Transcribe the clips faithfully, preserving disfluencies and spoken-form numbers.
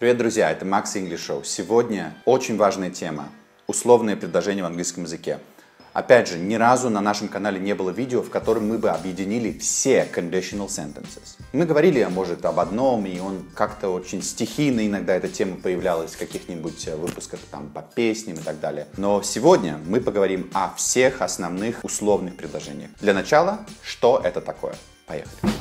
Привет, друзья, это Макс English Show. Сегодня очень важная тема – условные предложения в английском языке. Опять же, ни разу на нашем канале не было видео, в котором мы бы объединили все conditional sentences. Мы говорили, может, об одном, и он как-то очень стихийно иногда эта тема появлялась в каких-нибудь выпусках там по песням и так далее. Но сегодня мы поговорим о всех основных условных предложениях. Для начала, что это такое? Поехали!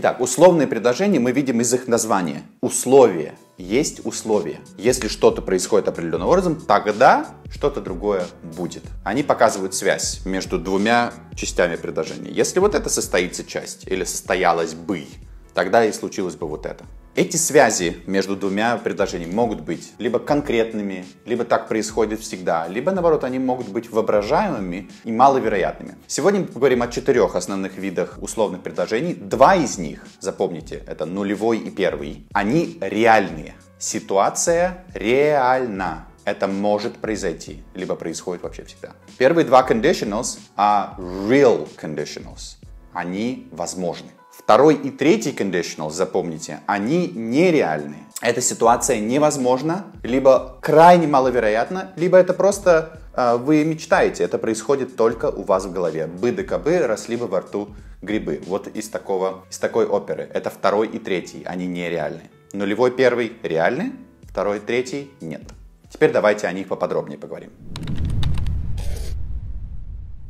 Итак, условные предложения мы видим из их названия. Условия. Есть условия. Если что-то происходит определенным образом, тогда что-то другое будет. Они показывают связь между двумя частями предложения. Если вот это состоится часть, или состоялась бы, тогда и случилось бы вот это. Эти связи между двумя предложениями могут быть либо конкретными, либо так происходит всегда, либо, наоборот, они могут быть воображаемыми и маловероятными. Сегодня мы поговорим о четырех основных видах условных предложений. Два из них, запомните, это нулевой и первый, они реальные. Ситуация реальна. Это может произойти, либо происходит вообще всегда. Первые два conditionals are real conditionals. Они возможны. Второй и третий conditional, запомните, они нереальны. Эта ситуация невозможна, либо крайне маловероятна, либо это просто э, вы мечтаете, это происходит только у вас в голове. Бы да кабы, росли бы во рту грибы. Вот из, такого, из такой оперы. Это второй и третий, они нереальны. Нулевой первый реальны, второй и третий нет. Теперь давайте о них поподробнее поговорим.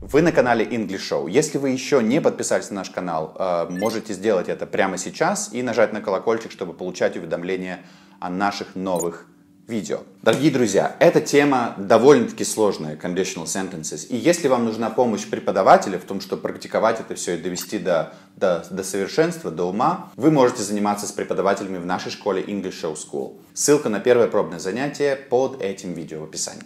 Вы на канале English Show. Если вы еще не подписались на наш канал, можете сделать это прямо сейчас и нажать на колокольчик, чтобы получать уведомления о наших новых видео. Дорогие друзья, эта тема довольно-таки сложная, conditional sentences. И если вам нужна помощь преподавателя в том, чтобы практиковать это все и довести до, до, до совершенства, до ума, вы можете заниматься с преподавателями в нашей школе English Show School. Ссылка на первое пробное занятие под этим видео в описании.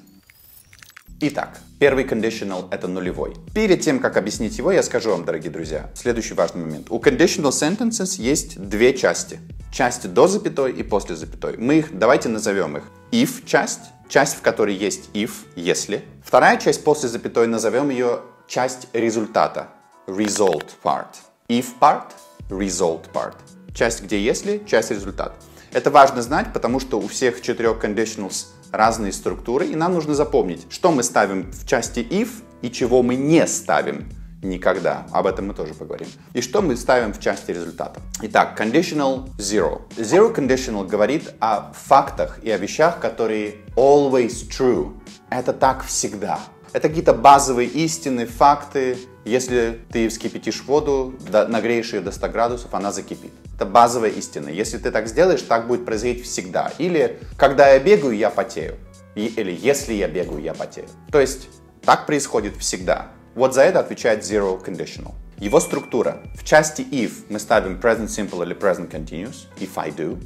Итак, первый conditional — это нулевой. Перед тем, как объяснить его, я скажу вам, дорогие друзья, следующий важный момент. У conditional sentences есть две части. Часть до запятой и после запятой. Мы их, давайте назовем их if часть, часть, в которой есть if, если. Вторая часть после запятой, назовем ее часть результата, result part. If part, result part. Часть, где если, часть результат. Это важно знать, потому что у всех четырех conditionals разные структуры, и нам нужно запомнить, что мы ставим в части if и чего мы не ставим никогда. Об этом мы тоже поговорим. И что мы ставим в части результата. Итак, conditional zero. Zero conditional говорит о фактах и о вещах, которые always true. Это так всегда. Это какие-то базовые истины, факты. Если ты вскипятишь воду, нагреешь ее до ста градусов, она закипит. Это базовая истина. Если ты так сделаешь, так будет происходить всегда. Или когда я бегаю, я потею. Или если я бегаю, я потею. То есть так происходит всегда. Вот за это отвечает zero conditional. Его структура. В части if мы ставим present simple или present continuous. If I do.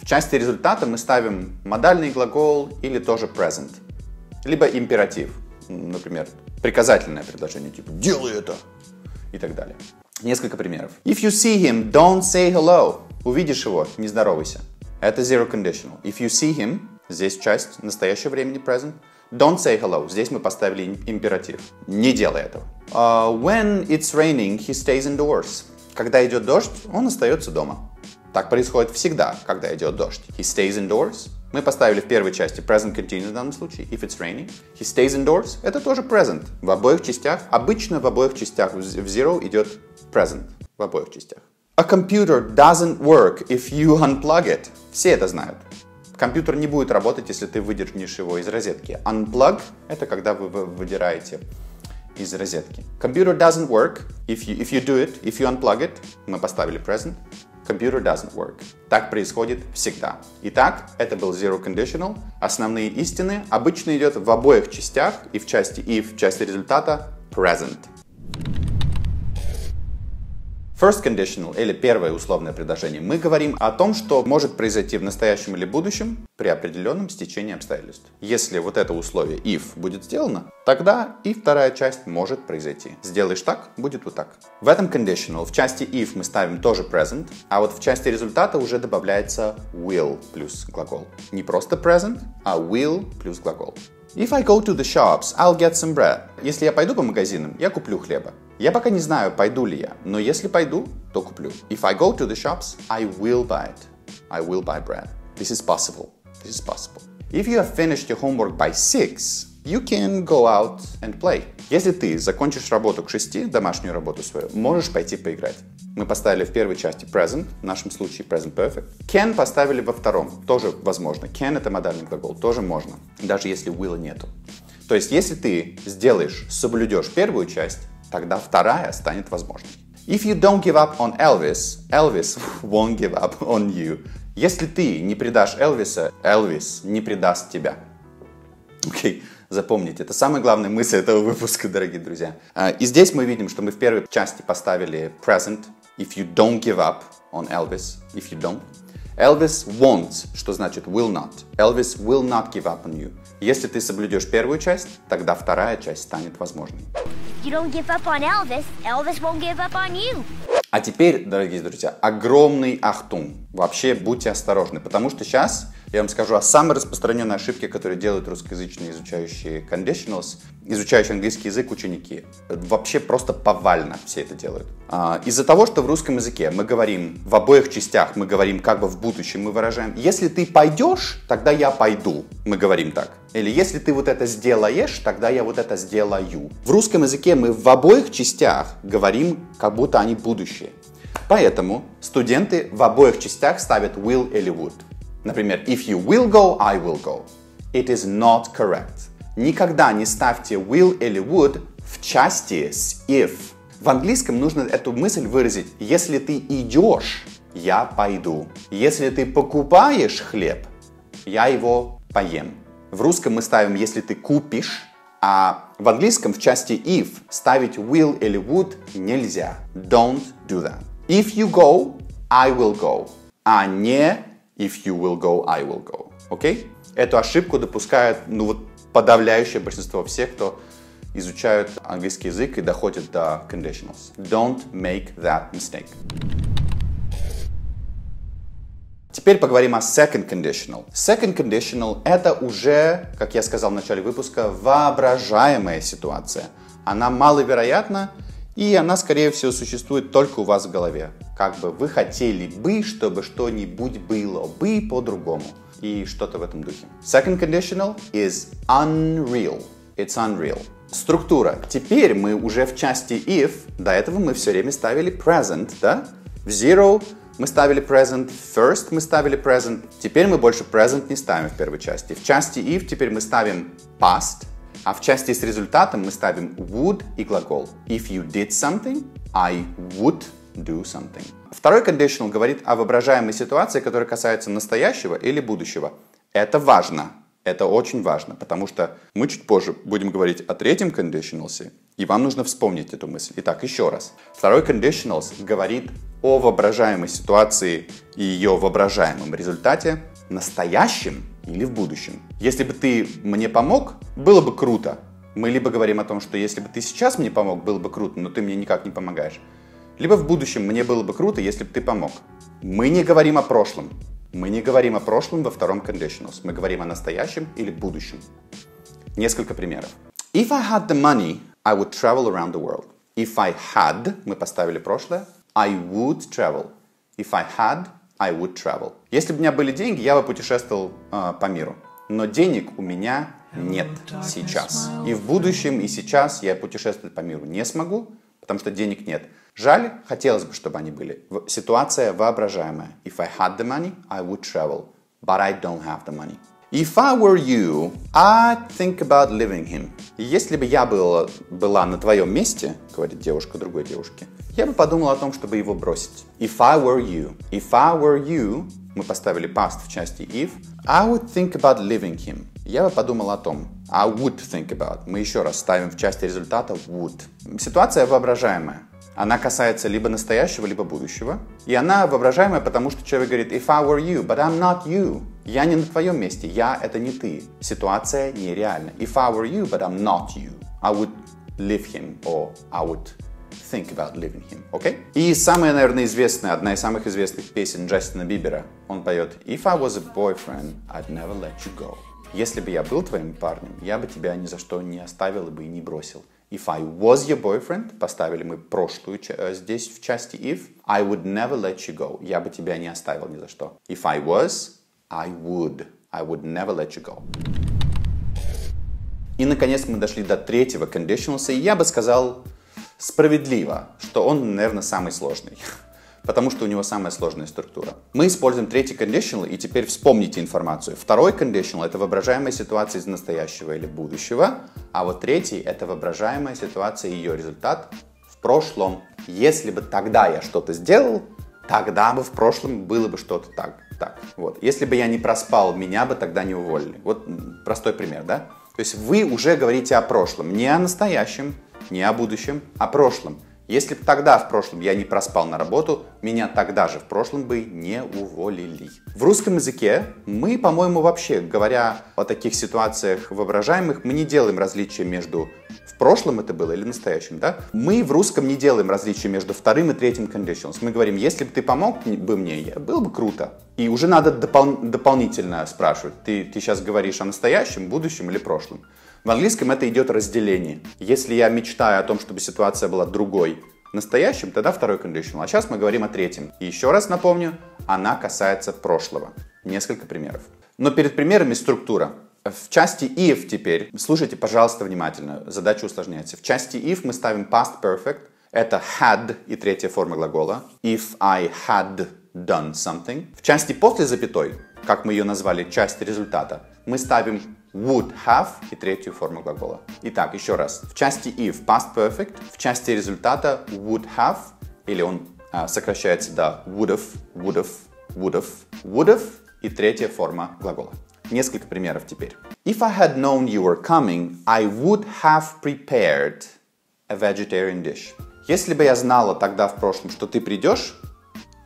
В части результата мы ставим модальный глагол или тоже present. Либо императив. Например, приказательное предложение, типа «делай это» и так далее. Несколько примеров. If you see him, don't say hello. Увидишь его, не здоровайся. Это zero conditional. If you see him, здесь часть настоящего времени present. Don't say hello. Здесь мы поставили императив. Не делай этого. Uh, when it's raining, he stays indoors. Когда идет дождь, он остается дома. Так происходит всегда, когда идет дождь. He stays indoors. Мы поставили в первой части present continuous в данном случае, if it's raining. He stays indoors, это тоже present. В обоих частях, обычно в обоих частях в zero идет present. В обоих частях. A computer doesn't work if you unplug it. Все это знают. Компьютер не будет работать, если ты выдернешь его из розетки. Unplug – это когда вы выдираете из розетки. Computer doesn't work if you, if you do it, if you unplug it. Мы поставили present. Computer doesn't work. Так происходит всегда. Итак, это был zero conditional. Основные истины обычно идет в обоих частях, и в части и в части результата present. First conditional, или первое условное предложение, мы говорим о том, что может произойти в настоящем или будущем при определенном стечении обстоятельств. Если вот это условие if будет сделано, тогда и вторая часть может произойти. Сделаешь так, будет вот так. В этом conditional в части if мы ставим тоже present, а вот в части результата уже добавляется will плюс глагол. Не просто present, а will плюс глагол. If I go to the shops, I'll get some bread. Если я пойду по магазинам, я куплю хлеба. Я пока не знаю, пойду ли я, но если пойду, то куплю. If I go to the shops, I will buy it. I will buy bread. This is possible. This is possible. If you have finished your homework by six, you can go out and play. Если ты закончишь работу к шести, домашнюю работу свою, можешь пойти поиграть. Мы поставили в первой части present, в нашем случае present perfect. Can поставили во втором, тоже возможно. Can — это модальный глагол, тоже можно, даже если will нету. То есть, если ты сделаешь, соблюдешь первую часть, тогда вторая станет возможной. If you don't give up on Elvis, Elvis won't give up on you. Если ты не предашь Элвиса, Элвис не предаст тебя. Окей. Okay. Запомните, это самая главная мысль этого выпуска, дорогие друзья. И здесь мы видим, что мы в первой части поставили present. If you don't give up on Elvis. If you don't. Elvis won't, что значит will not. Elvis will not give up on you. Если ты соблюдешь первую часть, тогда вторая часть станет возможной. You don't give up on Elvis, Elvis won't give up on you. А теперь, дорогие друзья, огромный ахтунг. Вообще, будьте осторожны, потому что сейчас я вам скажу о самой распространенной ошибке, которую делают русскоязычные изучающие conditionals, изучающие английский язык ученики. Вообще просто повально все это делают. А, из-за того, что в русском языке мы говорим в обоих частях, мы говорим как бы в будущем, мы выражаем «если ты пойдешь, тогда я пойду», мы говорим так. Или «если ты вот это сделаешь, тогда я вот это сделаю». В русском языке мы в обоих частях говорим, как будто они будущее. Поэтому студенты в обоих частях ставят will или would. Например, if you will go, I will go. It is not correct. Никогда не ставьте will или would в части с if. В английском нужно эту мысль выразить. Если ты идешь, я пойду. Если ты покупаешь хлеб, я его поем. В русском мы ставим «если ты купишь», а в английском в части if ставить will или would нельзя. Don't do that. If you go, I will go. А не... If you will go, I will go. Окей? Эту ошибку допускает, ну вот, подавляющее большинство всех, кто изучают английский язык и доходит до conditionals. Don't make that mistake. Теперь поговорим о second conditional. Second conditional – это уже, как я сказал в начале выпуска, воображаемая ситуация. Она маловероятна, и она, скорее всего, существует только у вас в голове. Как бы вы хотели бы, чтобы что-нибудь было бы по-другому. И что-то в этом духе. Second conditional is unreal. It's unreal. Структура. Теперь мы уже в части if. До этого мы все время ставили present, да? В zero мы ставили present, first мы ставили present. Теперь мы больше present не ставим в первой части. В части if теперь мы ставим past. А в части с результатом мы ставим would и глагол. If you did something, I would do something. Второй conditional говорит о воображаемой ситуации, которая касается настоящего или будущего. Это важно. Это очень важно, потому что мы чуть позже будем говорить о третьем conditionals, и вам нужно вспомнить эту мысль. Итак, еще раз. Второй conditionals говорит о воображаемой ситуации и ее воображаемом результате, настоящем или в будущем. Если бы ты мне помог, было бы круто. Мы либо говорим о том, что если бы ты сейчас мне помог, было бы круто, но ты мне никак не помогаешь. Либо в будущем мне было бы круто, если бы ты помог. Мы не говорим о прошлом. Мы не говорим о прошлом во втором conditionals. Мы говорим о настоящем или будущем. Несколько примеров. If I had the money, I would travel around the world. If I had, мы поставили прошлое, I would travel. If I had, I would travel. Если бы у меня были деньги, я бы путешествовал э, по миру. Но денег у меня нет сейчас. И в будущем, и сейчас я путешествовать по миру не смогу, потому что денег нет. Жаль, хотелось бы, чтобы они были. Ситуация воображаемая. If I had the money, I would travel. But I don't have the money. If I were you, I'd think about leaving him. Если бы я была, была на твоем месте, говорит девушка другой девушке, я бы подумала о том, чтобы его бросить. If I were you, if I were you, мы поставили past в части if, I would think about leaving him. Я бы подумал о том, I would think about. Мы еще раз ставим в части результата would. Ситуация воображаемая. Она касается либо настоящего, либо будущего. И она воображаемая, потому что человек говорит if I were you, but I'm not you. Я не на твоем месте, я — это не ты. Ситуация нереальна. If I were you, but I'm not you. I would leave him, or I would think about leaving him. Okay? И самая, наверное, известная, одна из самых известных песен Джастина Бибера. Он поет If I was a boyfriend, I'd never let you go. Если бы я был твоим парнем, я бы тебя ни за что не оставил и бы и не бросил. If I was your boyfriend, поставили мы прошлую здесь в части if. I would never let you go. Я бы тебя не оставил ни за что. If I was, I would. I would never let you go. И, наконец, мы дошли до третьего conditionals, и я бы сказал справедливо, что он, наверное, самый сложный, потому что у него самая сложная структура. Мы используем третий conditional, и теперь вспомните информацию. Второй conditional — это воображаемая ситуация из настоящего или будущего, а вот третий — это воображаемая ситуация и ее результат в прошлом. Если бы тогда я что-то сделал, тогда бы в прошлом было бы что-то так. так. Вот. Если бы я не проспал, меня бы тогда не уволили. Вот простой пример, да? То есть вы уже говорите о прошлом, не о настоящем, не о будущем, а о прошлом. Если бы тогда в прошлом я не проспал на работу, меня тогда же в прошлом бы не уволили. В русском языке мы, по-моему, вообще, говоря о таких ситуациях воображаемых, мы не делаем различия между в прошлом это было или настоящем, да? Мы в русском не делаем различия между вторым и третьим conditionals. Мы говорим, если бы ты помог бы мне, было бы круто. И уже надо допол- дополнительно спрашивать, ты, ты сейчас говоришь о настоящем, будущем или прошлом? В английском это идет разделение. Если я мечтаю о том, чтобы ситуация была другой, настоящим, тогда второй conditional. А сейчас мы говорим о третьем. И еще раз напомню, она касается прошлого. Несколько примеров. Но перед примерами структура. В части if теперь, слушайте, пожалуйста, внимательно, задача усложняется. В части if мы ставим past perfect. Это had и третья форма глагола. If I had done something. В части после запятой, как мы ее назвали, часть результата, мы ставим would have и третью форму глагола. Итак, еще раз. В части if past perfect, в части результата would have, или он а, сокращается до would have, would have, would have, would have и третья форма глагола. Несколько примеров теперь. If I had known you were coming, I would have prepared a vegetarian dish. Если бы я знала тогда в прошлом, что ты придешь,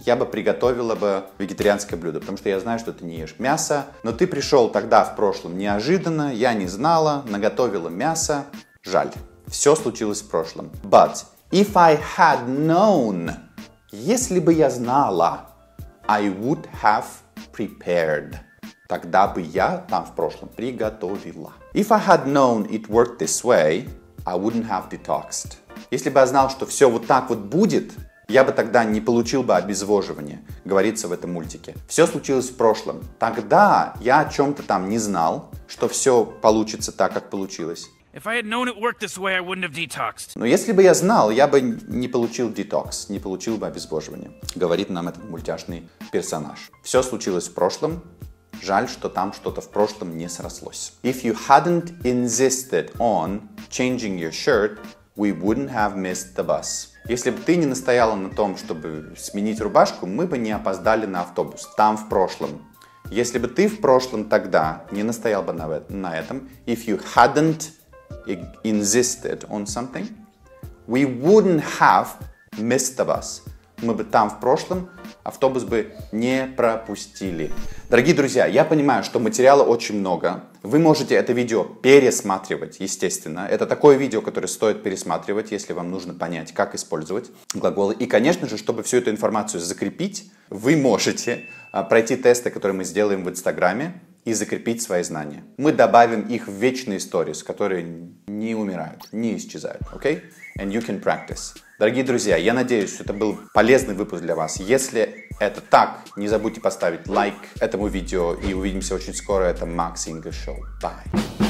я бы приготовила бы вегетарианское блюдо, потому что я знаю, что ты не ешь мясо. Но ты пришел тогда в прошлом неожиданно, я не знала, наготовила мясо. Жаль, все случилось в прошлом. But if I had known, если бы я знала, I would have prepared. Тогда бы я там в прошлом приготовила. If I had known it worked this way, I wouldn't have detoxed. Если бы я знал, что все вот так вот будет, я бы тогда не получил бы обезвоживание, говорится в этом мультике. Все случилось в прошлом. Тогда я о чем-то там не знал, что все получится так, как получилось. Но если бы я знал, я бы не получил детокс, не получил бы обезвоживание, говорит нам этот мультяшный персонаж. Все случилось в прошлом. Жаль, что там что-то в прошлом не срослось. If you hadn't insisted on changing your shirt, we wouldn't have missed the bus. Если бы ты не настояла на том, чтобы сменить рубашку, мы бы не опоздали на автобус. Там в прошлом. Если бы ты в прошлом тогда не настоял бы на этом, if you hadn't insisted on something, we wouldn't have missed the bus. Мы бы там в прошлом автобус бы не пропустили. Дорогие друзья, я понимаю, что материала очень много. Вы можете это видео пересматривать, естественно. Это такое видео, которое стоит пересматривать, если вам нужно понять, как использовать глаголы. И, конечно же, чтобы всю эту информацию закрепить, вы можете пройти тесты, которые мы сделаем в Инстаграме, и закрепить свои знания. Мы добавим их в вечные stories, которые не умирают, не исчезают. Окей? And you can practice. Дорогие друзья, я надеюсь, что это был полезный выпуск для вас. Если это так, не забудьте поставить лайк этому видео, и увидимся очень скоро. Это Макс English Show. Bye!